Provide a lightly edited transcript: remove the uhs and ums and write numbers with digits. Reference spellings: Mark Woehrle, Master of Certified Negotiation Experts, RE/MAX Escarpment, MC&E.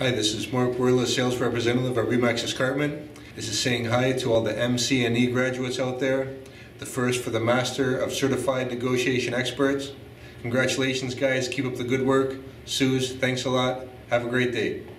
Hi, this is Mark Woehrle, sales representative at RE/MAX Escarpment. This is saying hi to all the MC&E graduates out there, the first for the Master of Certified Negotiation Experts. Congratulations, guys. Keep up the good work. Suze, thanks a lot. Have a great day.